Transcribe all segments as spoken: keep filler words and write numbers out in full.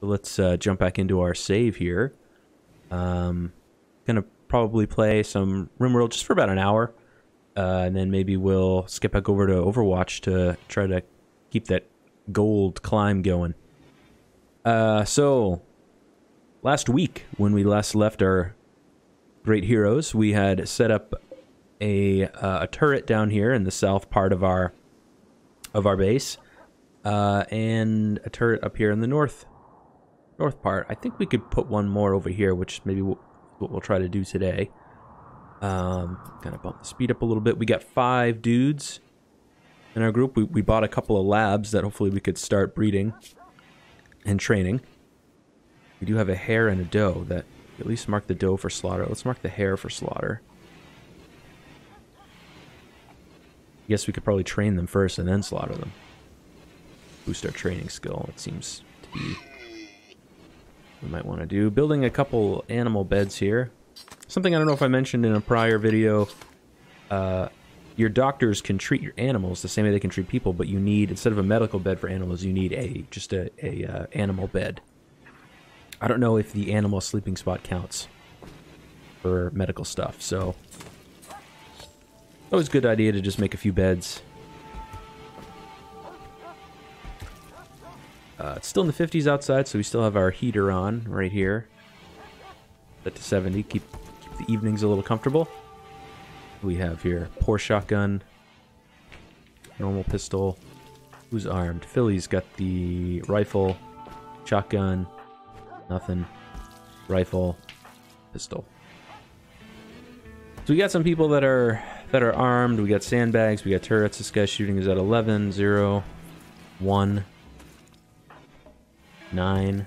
So let's uh, jump back into our save here. Um, gonna probably play some Rimworld just for about an hour, uh, and then maybe we'll skip back over to Overwatch to try to keep that gold climb going. Uh, so last week when we last left our great heroes, we had set up a uh, a turret down here in the south part of our of our base, uh, and a turret up here in the north north part. I think we could put one more over here, which maybe we'll, what we'll try to do today. Um, kind of bump the speed up a little bit. We got five dudes in our group. We, we bought a couple of labs that hopefully we could start breeding and training. We do have a hare and a doe. That at least mark the doe for slaughter. Let's mark the hare for slaughter. I guess we could probably train them first and then slaughter them. Boost our training skill. It seems to be we might want to do. Building a couple animal beds here. Something I don't know if I mentioned in a prior video. Uh, your doctors can treat your animals the same way they can treat people, but you need, instead of a medical bed for animals, you need a just a, a uh, animal bed. I don't know if the animal sleeping spot counts for medical stuff, so always a good idea to just make a few beds. Uh, it's still in the fifties outside, so we still have our heater on right here. Set to seventy, keep, keep the evenings a little comfortable. We have here poor shotgun, normal pistol. Who's armed? Philly's got the rifle, shotgun, nothing, rifle, pistol. So we got some people that are that are armed. We got sandbags, we got turrets. This guy's shooting is at eleven, zero, one. Nine.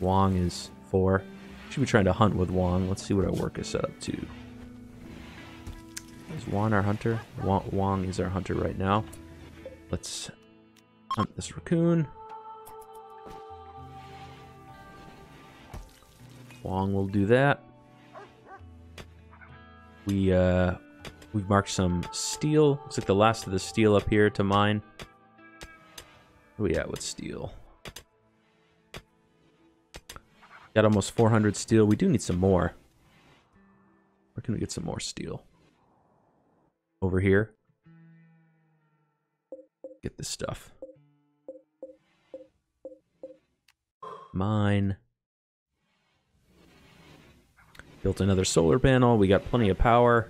Wong is four. Should be trying to hunt with Wong. Let's see what our work is set up to. Is Wong our hunter? Wong is our hunter right now. Let's hunt this raccoon. Wong will do that. We uh, we've marked some steel. Looks like the last of the steel up here to mine. Where we at with steel? Got almost four hundred steel. We do need some more. Where can we get some more steel? Over here. Get this stuff. Mine. Built another solar panel. We got plenty of power.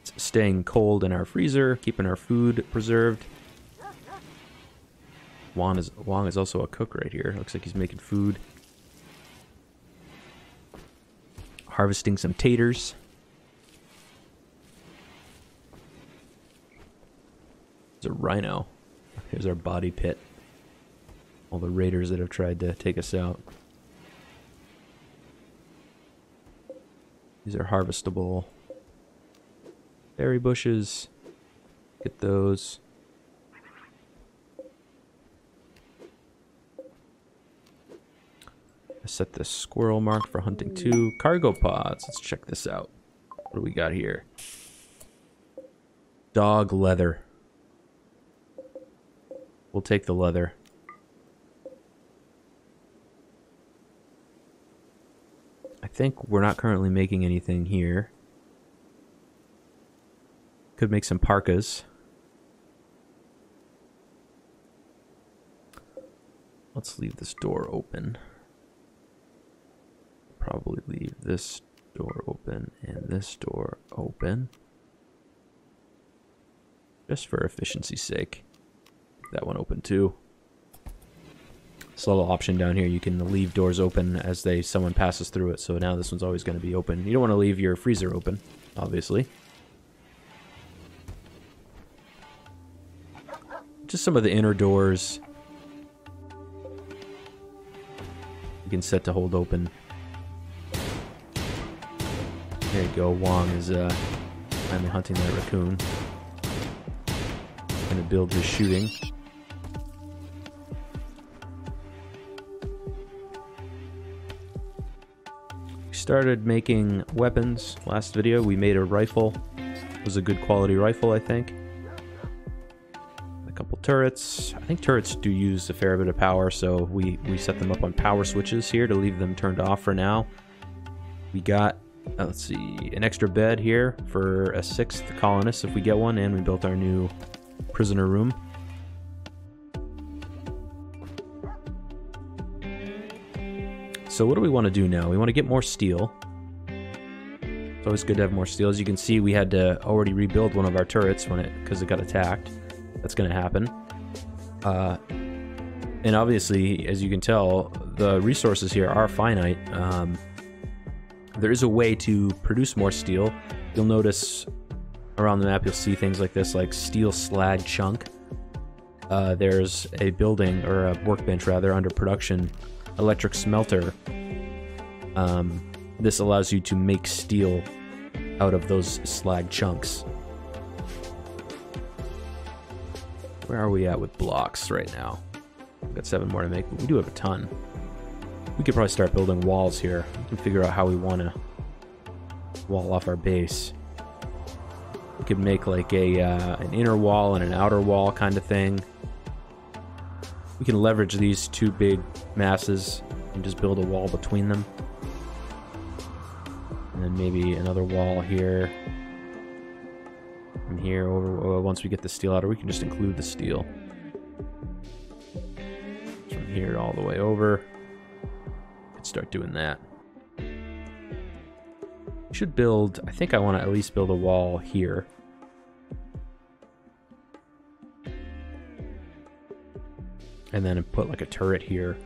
It's staying cold in our freezer, keeping our food preserved. Wong is, Wong is also a cook right here. Looks like he's making food. Harvesting some taters. There's a rhino. Here's our body pit. All the raiders that have tried to take us out. These are harvestable berry bushes. Get those. Set the squirrel mark for hunting two. Cargo pods. Let's check this out. What do we got here? Dog leather. We'll take the leather. I think we're not currently making anything here. Could make some parkas. Let's leave this door open. Probably leave this door open and this door open. Just for efficiency's sake. That one open too. This little option down here, you can leave doors open as they someone passes through it, so now this one's always going to be open. You don't want to leave your freezer open, obviously. Just some of the inner doors you can set to hold open. There you go, Wong is uh, finally hunting that raccoon. Gonna build his shooting. We started making weapons. Last video we made a rifle. It was a good quality rifle, I think. A couple turrets. I think turrets do use a fair bit of power, so we, we set them up on power switches here to leave them turned off for now. We got, uh, let's see, an extra bed here for a sixth colonist if we get one, and we built our new prisoner room. So what do we want to do now? We want to get more steel. It's always good to have more steel. As you can see, we had to already rebuild one of our turrets when it because it got attacked. That's going to happen. Uh, and obviously, as you can tell, the resources here are finite. Um, there is a way to produce more steel. You'll notice around the map, you'll see things like this, like steel slag chunk. Uh, there's a building, or a workbench rather, under production. Electric smelter. Um, this allows you to make steel out of those slag chunks. Where are we at with blocks right now? We've got seven more to make, but we do have a ton. We could probably start building walls here and figure out how we want to wall off our base. We could make like a uh, an inner wall and an outer wall kind of thing. We can leverage these two big masses and just build a wall between them. And then maybe another wall here. And here, over, once we get the steel out, or we can just include the steel. From here all the way over. Let's start doing that. We should build, I think I want to at least build a wall here. And then put like a turret here.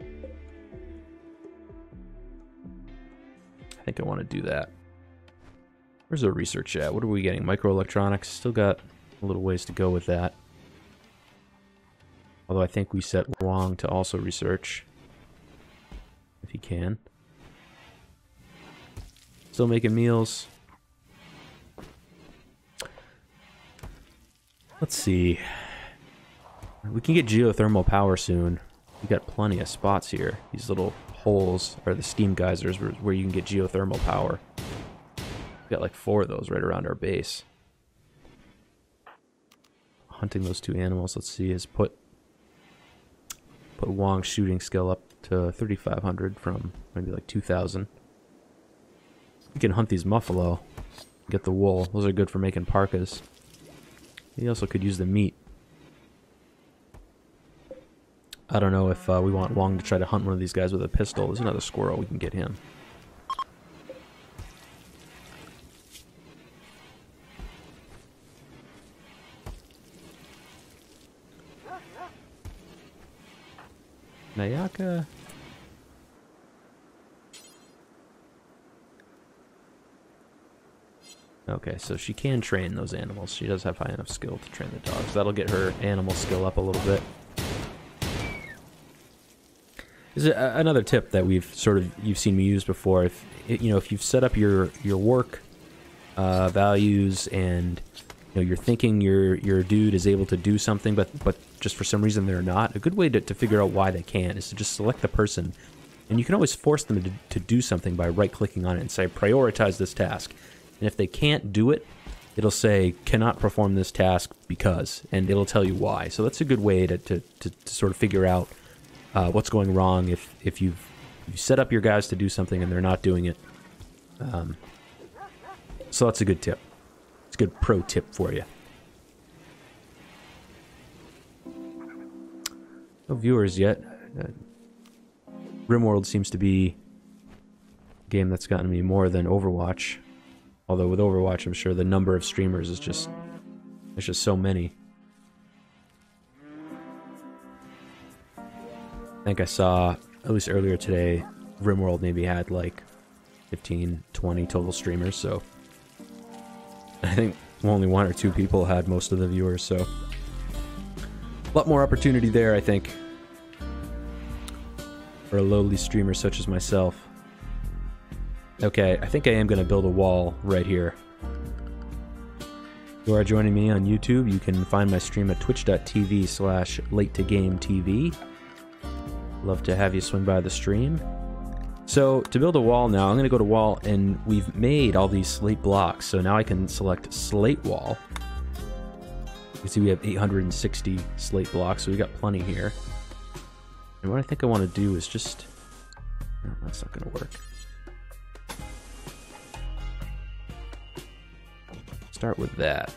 I think I want to do that. Where's the research at? What are we getting? Microelectronics. Still got a little ways to go with that. Although I think we set Wong to also research. If he can. Still making meals. Let's see. We can get geothermal power soon. We've got plenty of spots here. These little holes are the steam geysers where, where you can get geothermal power. We've got like four of those right around our base. Hunting those two animals, let's see, is put put Wong's shooting skill up to thirty-five hundred from maybe like two thousand. We can hunt these muffalo, get the wool. Those are good for making parkas. He also could use the meat. I don't know if uh, we want Wong to try to hunt one of these guys with a pistol. There's another squirrel. We can get him. Ayaka. Okay, so she can train those animals. She does have high enough skill to train the dogs. That'll get her animal skill up a little bit. This is a, another tip that we've sort of you've seen me use before. If you know if you've set up your your work uh, values and you know you're thinking your your dude is able to do something, but but just for some reason they're not. A good way to to figure out why they can't is to just select the person, and you can always force them to to do something by right clicking on it and say prioritize this task. And if they can't do it, it'll say, cannot perform this task because, and it'll tell you why. So that's a good way to, to, to, to sort of figure out uh, what's going wrong if, if you've you set up your guys to do something and they're not doing it. Um, so that's a good tip. It's a good pro tip for you. No viewers yet. Uh, Rimworld seems to be a game that's gotten me more than Overwatch. Although with Overwatch, I'm sure the number of streamers is just... There's just so many. I think I saw, at least earlier today, Rimworld maybe had like fifteen, twenty total streamers, so... I think only one or two people had most of the viewers, so... A lot more opportunity there, I think. For a lowly streamer such as myself. Okay, I think I am going to build a wall right here. If you are joining me on YouTube, you can find my stream at twitch dot t v slash late to game T V. Love to have you swing by the stream. So to build a wall now, I'm going to go to wall, and we've made all these slate blocks. So now I can select slate wall. You can see we have eight hundred sixty slate blocks, so we've got plenty here. And what I think I want to do is just... No, that's not going to work. Start with that.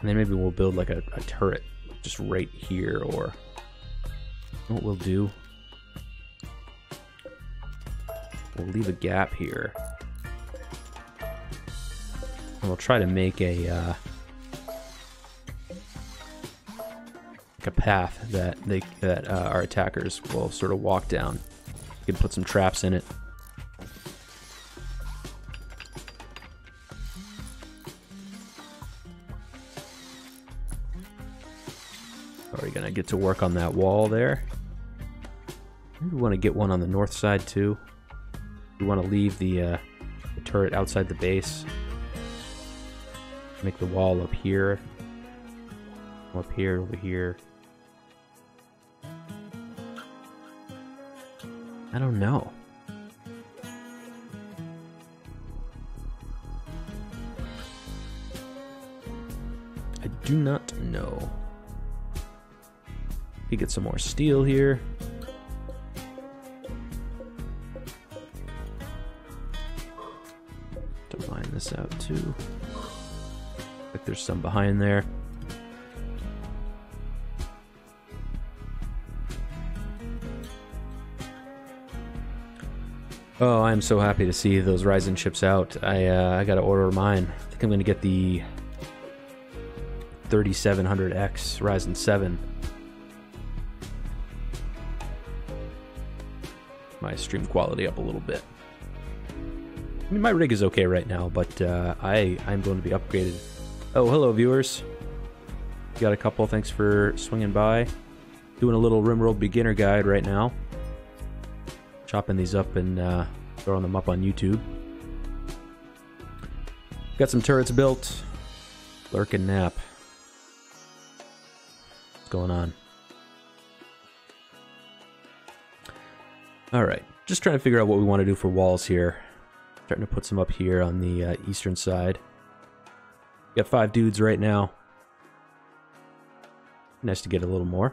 And then maybe we'll build like a, a turret just right here, or what we'll do, we'll leave a gap here. And we'll try to make a, uh, like a path that they that uh, our attackers will sort of walk down. You can put some traps in it. Get to work on that wall there. Maybe we want to get one on the north side too. We want to leave the, uh, the turret outside the base. Make the wall up here, up here, over here. I don't know. I do not know. We get some more steel here. To line this out too. Like there's some behind there. Oh, I'm so happy to see those Ryzen chips out. I uh, I gotta order mine. I think I'm gonna get the thirty-seven hundred X Ryzen seven. My stream quality up a little bit. I mean, my rig is okay right now, but uh, I I'm going to be upgraded. Oh, hello viewers. Got a couple. Thanks for swinging by. Doing a little Rimworld beginner guide right now. Chopping these up and uh, throwing them up on YouTube. Got some turrets built. Lurk and nap. What's going on? All right, just trying to figure out what we want to do for walls here. Starting to put some up here on the uh, eastern side. Got five dudes right now. Nice to get a little more.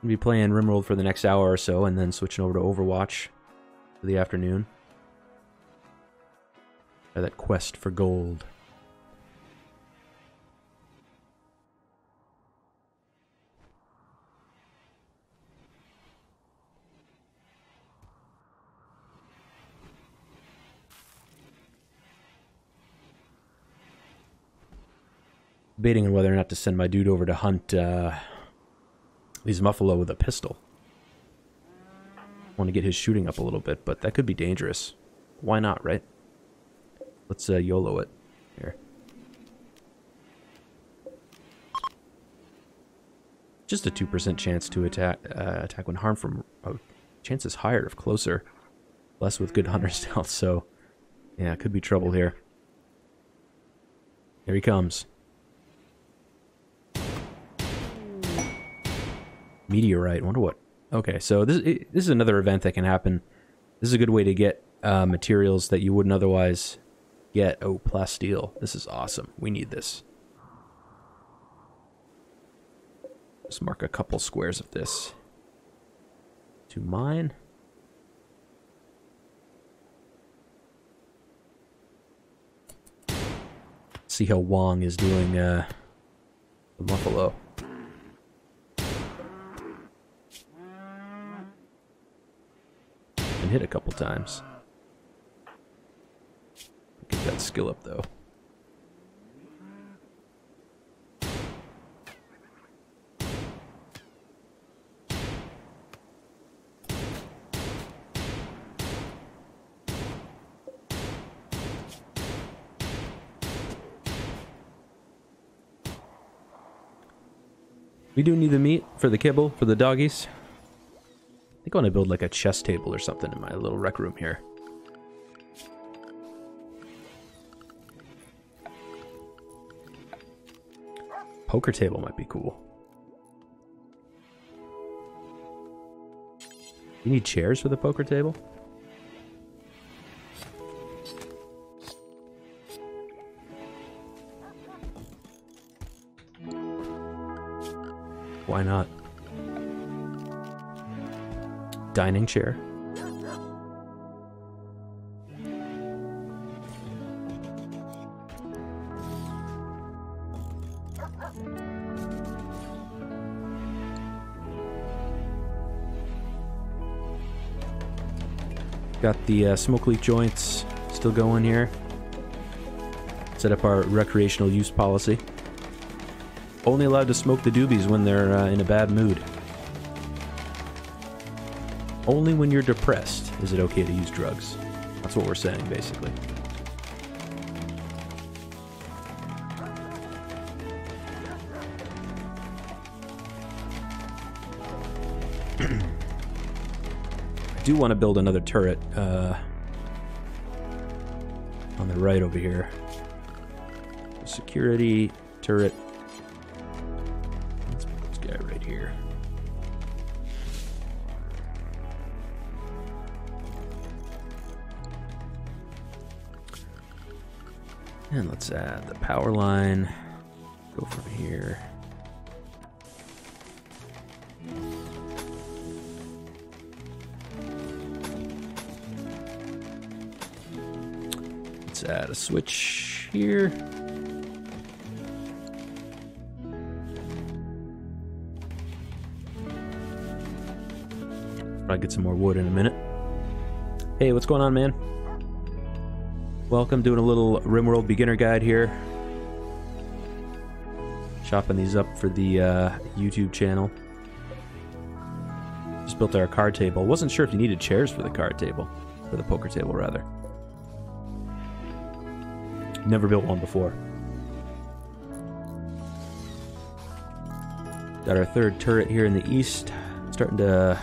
Gonna be playing Rimworld for the next hour or so, and then switching over to Overwatch for the afternoon. Or that quest for gold. Debating on whether or not to send my dude over to hunt uh, these muffalo with a pistol. Want to get his shooting up a little bit, but that could be dangerous. Why not, right? Let's uh, YOLO it here. Just a two percent chance to attack. Uh, attack when harmed from. Oh, chance is higher if closer. Less with good hunter stealth. So, yeah, could be trouble here. Here he comes. Meteorite. Wonder what. Okay, so this it, this is another event that can happen. This is a good way to get uh, materials that you wouldn't otherwise get. Oh, plasteel. This is awesome. We need this. Let's mark a couple squares of this. To mine. Let's see how Wong is doing. Uh, the muffalo. Hit a couple times. Get that skill up though. We do need the meat for the kibble for the doggies. I think I want to build like a chess table or something in my little rec room here. Poker table might be cool. You need chairs for the poker table? Why not? Dining chair. Got the uh, smokeleaf joints still going here. Set up our recreational use policy. Only allowed to smoke the doobies when they're uh, in a bad mood. Only when you're depressed is it okay to use drugs. That's what we're saying, basically. I do want to build another turret uh, on the right over here. Security turret. Let's put this guy right here. And let's add the power line. Go from here. Add a switch here. I'll get some more wood in a minute. Hey, what's going on, man? Welcome, doing a little Rimworld beginner guide here. Chopping these up for the uh, YouTube channel. Just built our card table. Wasn't sure if you needed chairs for the card table, for the poker table rather. Never built one before. Got our third turret here in the east. Starting to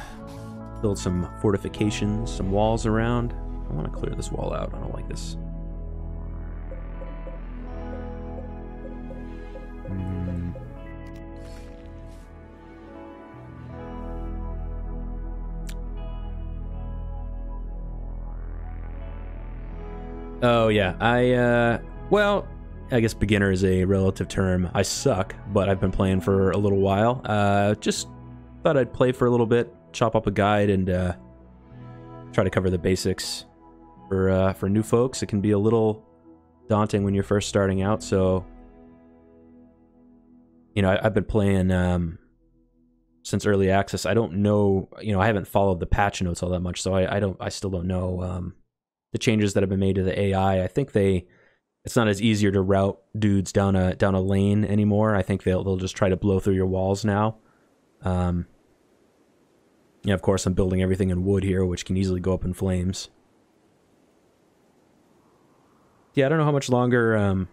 build some fortifications, some walls around. I want to clear this wall out. I don't like this. Mm. Oh yeah, I uh well, I guess beginner is a relative term. I suck, but I've been playing for a little while. Uh, just thought I'd play for a little bit, chop up a guide, and uh, try to cover the basics. For, uh, for new folks, it can be a little daunting when you're first starting out, so... You know, I, I've been playing um, since early access. I don't know, you know, I haven't followed the patch notes all that much, so I, I, don't, I still don't know um, the changes that have been made to the A I. I think they... It's not as easier to route dudes down a down a lane anymore. I think they'll they'll just try to blow through your walls now. Um, yeah, of course I'm building everything in wood here, which can easily go up in flames. Yeah, I don't know how much longer um,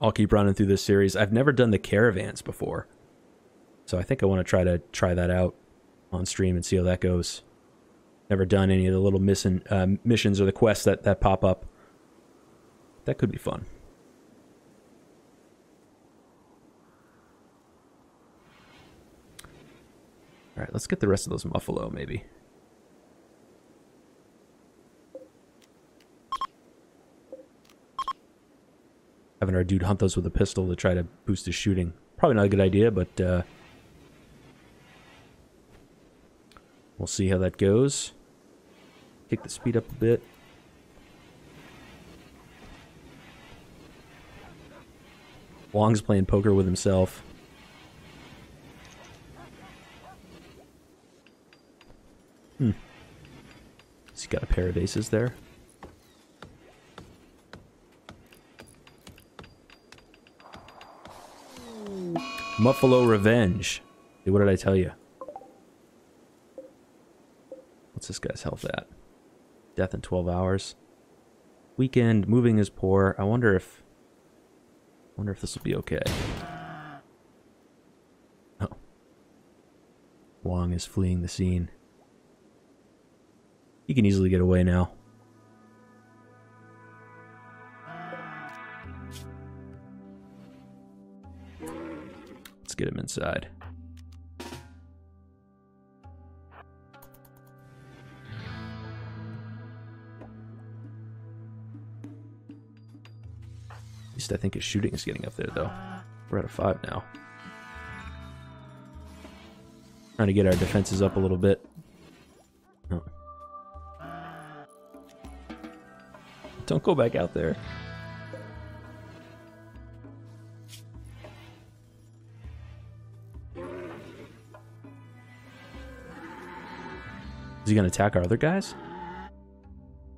I'll keep running through this series. I've never done the caravans before, so I think I want to try to try that out on stream and see how that goes. Never done any of the little mission uh, missions or the quests that that pop up. That could be fun. All right, let's get the rest of those muffalo, maybe. Having our dude hunt those with a pistol to try to boost his shooting. Probably not a good idea, but uh, we'll see how that goes. Kick the speed up a bit. Wong's playing poker with himself. Hmm. He's got a pair of aces there. Muffalo revenge. Hey, what did I tell you? What's this guy's health at? Death in twelve hours. Weekend, moving is poor. I wonder if... I wonder if this will be okay. Oh. Wong is fleeing the scene. He can easily get away now. get him inside. At least I think his shooting is getting up there, though. We're at a five now. Trying to get our defenses up a little bit. Oh. Don't go back out there. Is he gonna attack our other guys?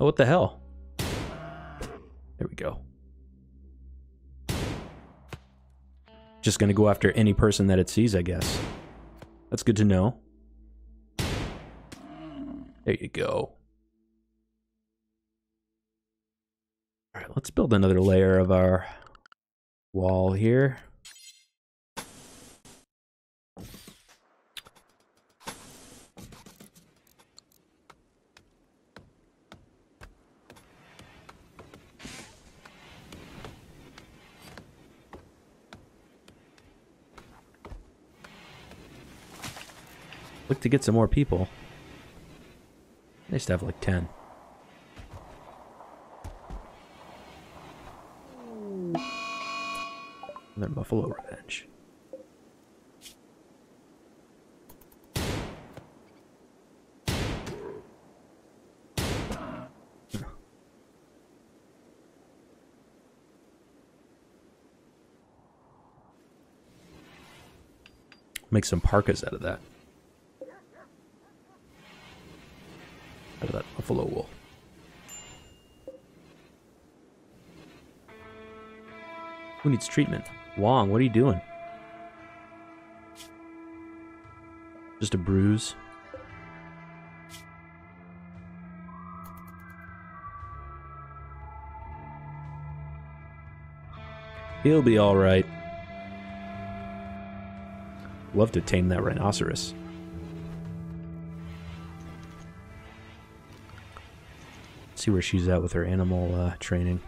Oh, what the hell? There we go. Just gonna go after any person that it sees, I guess. That's good to know. There you go. All right, let's build another layer of our wall here. Look to get some more people. Nice to have like ten. Another Buffalo Revenge. Make some parkas out of that. Out of that buffalo wool. Who needs treatment? Wong, what are you doing? Just a bruise. He'll be all right. Love to tame that rhinoceros. See where she's at with her animal uh, training.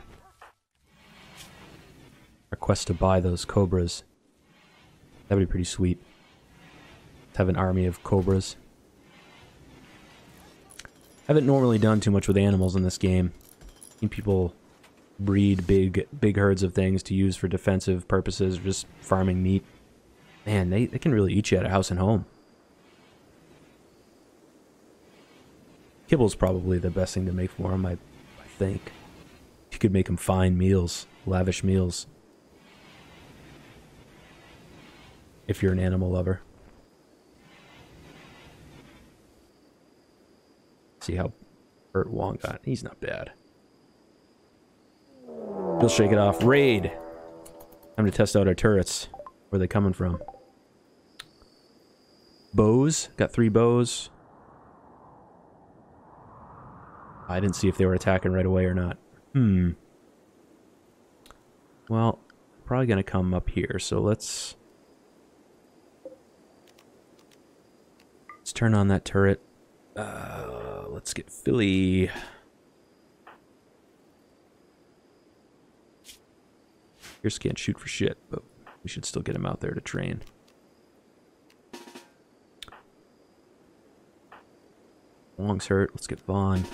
Our quest to buy those cobras. That'd be pretty sweet. To have an army of cobras. Haven't normally done too much with animals in this game. I think people breed big, big herds of things to use for defensive purposes, or just farming meat. Man, they, they can really eat you at a house and home. Kibble's probably the best thing to make for him, I, I think. You could make him fine meals, lavish meals. If you're an animal lover. See how hurt Wong got. He's not bad. He'll shake it off. Raid! Time to test out our turrets. Where are they coming from? Bows. Got three bows. I didn't see if they were attacking right away or not. Hmm. Well, probably gonna come up here, so let's... Let's turn on that turret. Uh, let's get Philly. Pierce can't shoot for shit, but we should still get him out there to train. Long's hurt. Let's get Vaughn.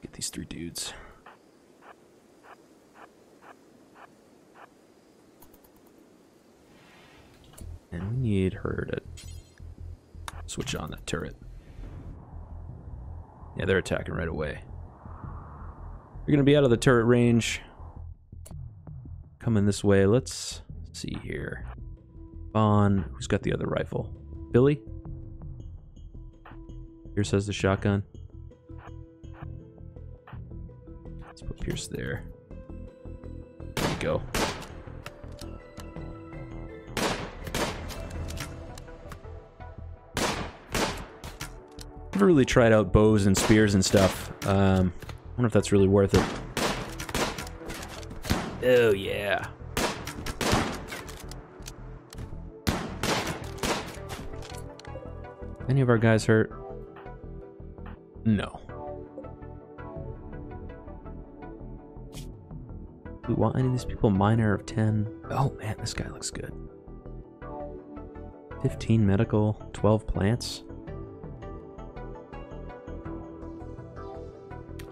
Get these three dudes. And we need her to switch on that turret. Yeah, they're attacking right away. You're gonna be out of the turret range. Coming this way. Let's see here. Vaughn, who's got the other rifle? Billy? Pierce has the shotgun. Let's put Pierce there. There we go. Never really tried out bows and spears and stuff. Um, I wonder if that's really worth it. Oh yeah. Any of our guys hurt? No. Do we want any of these people minor of ten? Oh man, this guy looks good. fifteen medical, twelve plants.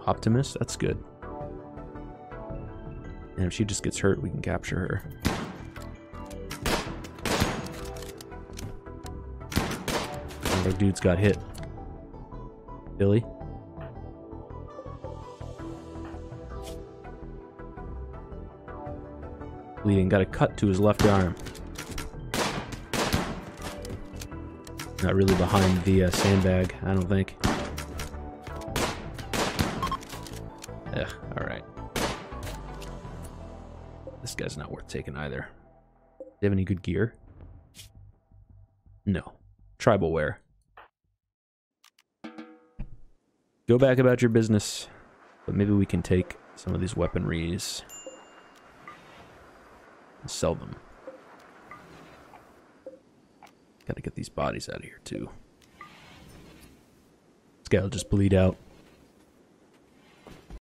Optimus, that's good. And if she just gets hurt, we can capture her. Our dudes got hit. Philly. Bleeding, got a cut to his left arm. Not really behind the uh, sandbag, I don't think. Ugh, alright. This guy's not worth taking either. Do they have any good gear? No. Tribal wear. Go back about your business, but maybe we can take some of these weaponries and sell them. Gotta get these bodies out of here too. This guy will just bleed out.